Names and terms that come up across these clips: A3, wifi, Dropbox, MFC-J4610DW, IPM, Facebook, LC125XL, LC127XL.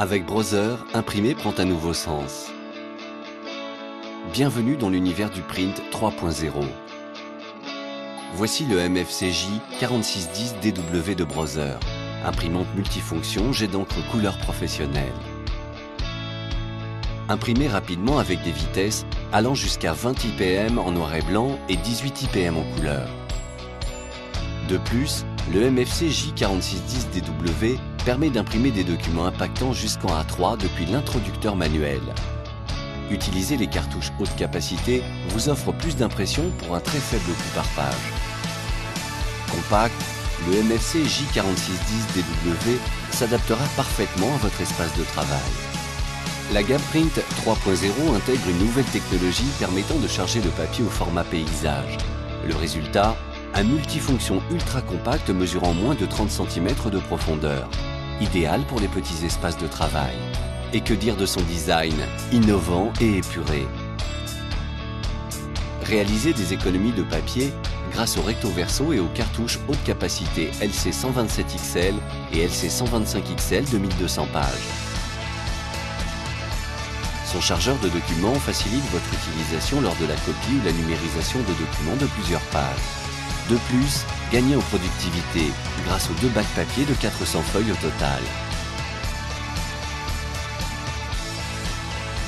Avec browser, imprimer prend un nouveau sens. Bienvenue dans l'univers du print 3.0. Voici le MFC-J4610DW de browser, imprimante multifonction jet d'encre couleur professionnelle. Imprimez rapidement avec des vitesses allant jusqu'à 20 IPM en noir et blanc et 18 IPM en couleur. De plus, le MFC-J4610DW permet d'imprimer des documents impactants jusqu'en A3 depuis l'introducteur manuel. Utiliser les cartouches haute capacité vous offre plus d'impressions pour un très faible coût par page. Compact, le MFC-J4610DW s'adaptera parfaitement à votre espace de travail. La gamme Print 3.0 intègre une nouvelle technologie permettant de charger le papier au format paysage. Le résultat, un multifonction ultra compact mesurant moins de 30 cm de profondeur, idéal pour les petits espaces de travail. Et que dire de son design, innovant et épuré. Réaliser des économies de papier grâce au recto verso et aux cartouches haute capacité LC127XL et LC125XL de 1200 pages. Son chargeur de documents facilite votre utilisation lors de la copie ou la numérisation de documents de plusieurs pages. De plus, gagnez en productivité grâce aux deux bacs papier de 400 feuilles au total.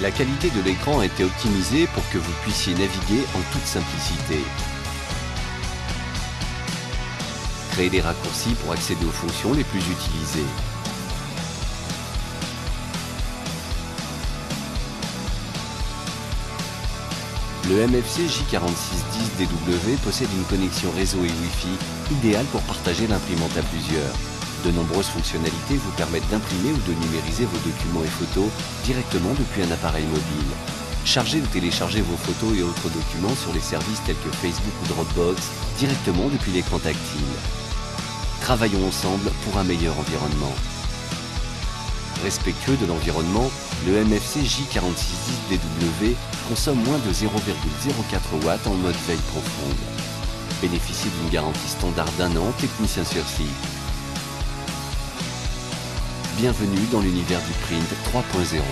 La qualité de l'écran a été optimisée pour que vous puissiez naviguer en toute simplicité. Créez des raccourcis pour accéder aux fonctions les plus utilisées. Le MFC-J4610DW possède une connexion réseau et Wi-Fi idéale pour partager l'imprimante à plusieurs. De nombreuses fonctionnalités vous permettent d'imprimer ou de numériser vos documents et photos directement depuis un appareil mobile. Chargez ou téléchargez vos photos et autres documents sur les services tels que Facebook ou Dropbox directement depuis l'écran tactile. Travaillons ensemble pour un meilleur environnement. Respectueux de l'environnement, le MFC-J4610DW consomme moins de 0,04 watts en mode veille profonde. Bénéficiez d'une garantie standard d'1 an, technicien sur site. Bienvenue dans l'univers du print 3.0.